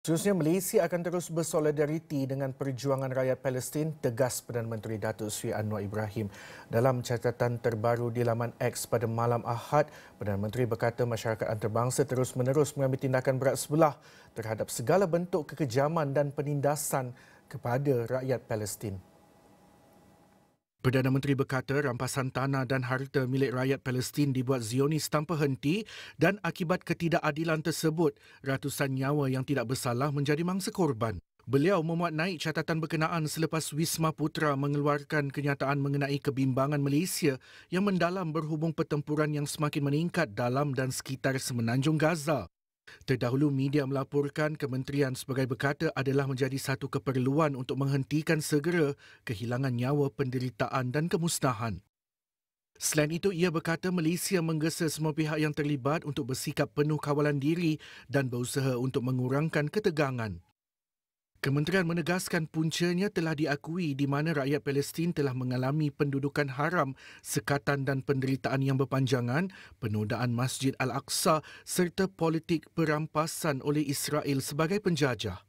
Seterusnya, Malaysia akan terus bersolidariti dengan perjuangan rakyat Palestin, tegas Perdana Menteri Datuk Seri Anwar Ibrahim. Dalam catatan terbaru di laman X pada malam Ahad, Perdana Menteri berkata masyarakat antarabangsa terus-menerus mengambil tindakan berat sebelah terhadap segala bentuk kekejaman dan penindasan kepada rakyat Palestin. Perdana Menteri berkata rampasan tanah dan harta milik rakyat Palestin dibuat Zionis tanpa henti dan akibat ketidakadilan tersebut, ratusan nyawa yang tidak bersalah menjadi mangsa korban. Beliau memuat naik catatan berkenaan selepas Wisma Putra mengeluarkan kenyataan mengenai kebimbangan Malaysia yang mendalam berhubung pertempuran yang semakin meningkat dalam dan sekitar Semenanjung Gaza. Terdahulu, media melaporkan kementerian sebagai berkata adalah menjadi satu keperluan untuk menghentikan segera kehilangan nyawa, penderitaan dan kemusnahan. Selain itu, ia berkata Malaysia menggesa semua pihak yang terlibat untuk bersikap penuh kawalan diri dan berusaha untuk mengurangkan ketegangan. Kementerian menegaskan puncanya telah diakui di mana rakyat Palestin telah mengalami pendudukan haram, sekatan dan penderitaan yang berpanjangan, penodaan Masjid Al-Aqsa serta politik perampasan oleh Israel sebagai penjajah.